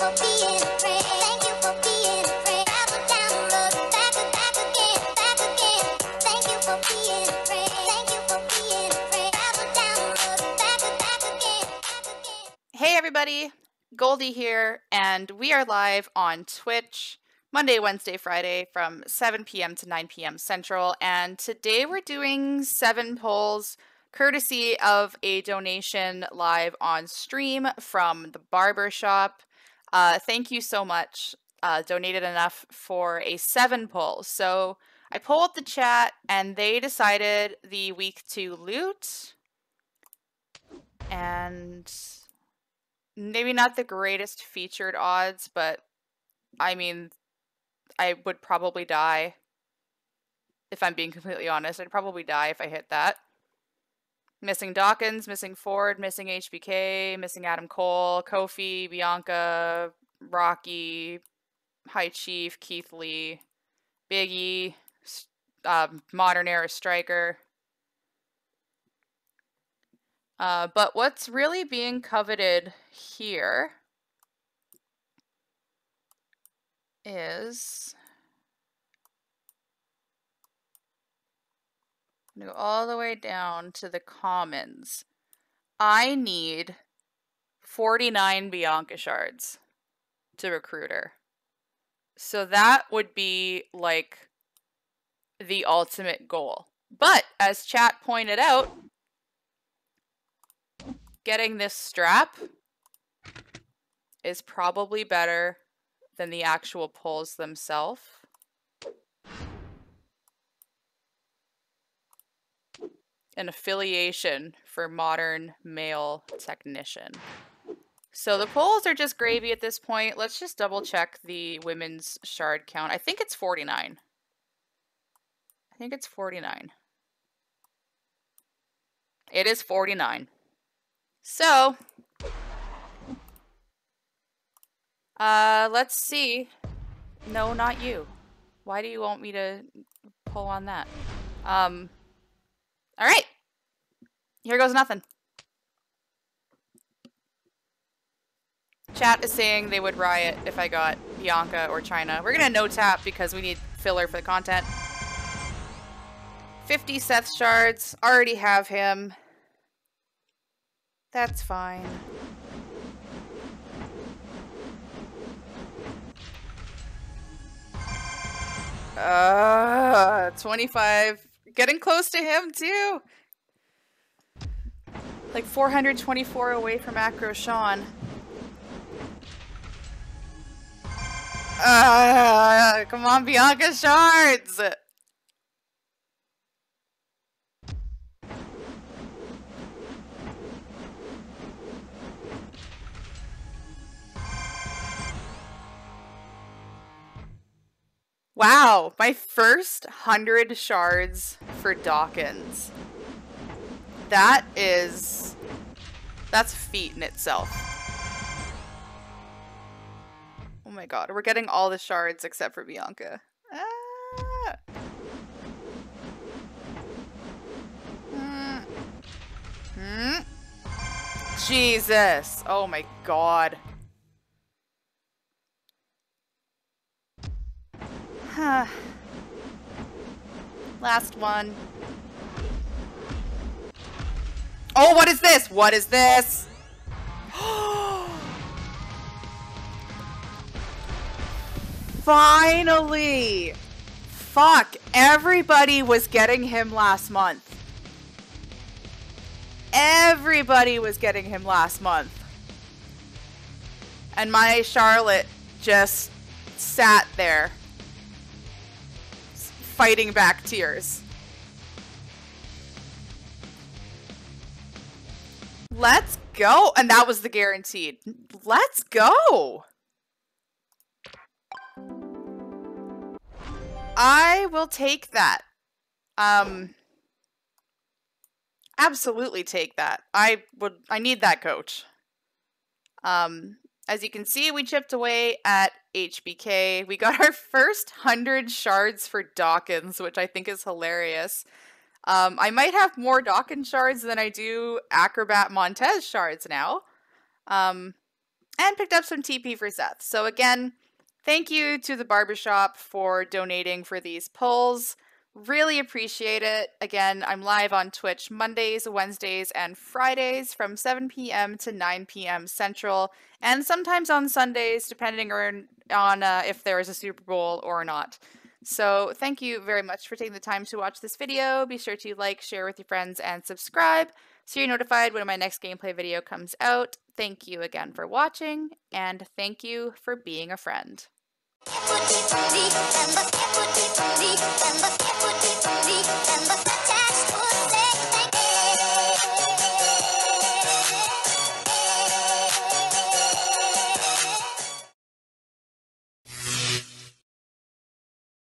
Hey everybody, Goldie here, and we are live on Twitch Monday, Wednesday, Friday from 7 p.m. to 9 p.m. Central, and today we're doing 7 polls courtesy of a donation live on stream from the barbershop. Thank you so much. Donated enough for a 7 poll. So I polled the chat and they decided the week to loot. And maybe not the greatest featured odds, but I mean, I would probably die. If I'm being completely honest, I'd probably die if I hit that. Missing Dawkins, missing Ford, missing HBK, missing Adam Cole, Kofi, Bianca, Rocky, High Chief, Keith Lee, Biggie, Modern Era Striker. But what's really being coveted here is... I'm gonna go all the way down to the commons. I need 49 Bianca shards to recruit her. So that would be like the ultimate goal. But as chat pointed out, getting this strap is probably better than the actual pulls themselves. An affiliation for modern male technician. So the polls are just gravy at this point. Let's just double check the women's shard count. I think it's 49. I think it's 49. It is 49. So, let's see. No, not you. Why do you want me to pull on that? All right. Here goes nothing. Chat is saying they would riot if I got Bianca or China. We're gonna no tap because we need filler for the content. 50 Seth shards. Already have him. That's fine. Ah, 25. Getting close to him too. Like 424 away from Acro Sean. Come on, Bianca shards. Wow, my first 100 shards for Dawkins. That's a feat in itself. Oh my god, we're getting all the shards except for Bianca. Ah. Mm. Mm. Jesus! Oh my god. Last one. Oh, what is this? What is this? Finally! Fuck, everybody was getting him last month. Everybody was getting him last month. And my Charlotte just sat there, fighting back tears. Let's go! And that was the guaranteed. Let's go! I will take that. Absolutely take that. I need that, coach. As you can see, we chipped away at HBK. We got our first 100 shards for Dawkins, which I think is hilarious. I might have more Dawkins shards than I do Acrobat Montez shards now. and picked up some TP for Seth. So again, thank you to the barbershop for donating for these polls. Really appreciate it. Again, I'm live on Twitch Mondays, Wednesdays, and Fridays from 7 p.m. to 9 p.m. Central, and sometimes on Sundays, depending on if there is a Super Bowl or not. So thank you very much for taking the time to watch this video. Be sure to like, share with your friends, and subscribe so you're notified when my next gameplay video comes out. Thank you again for watching, and thank you for being a friend.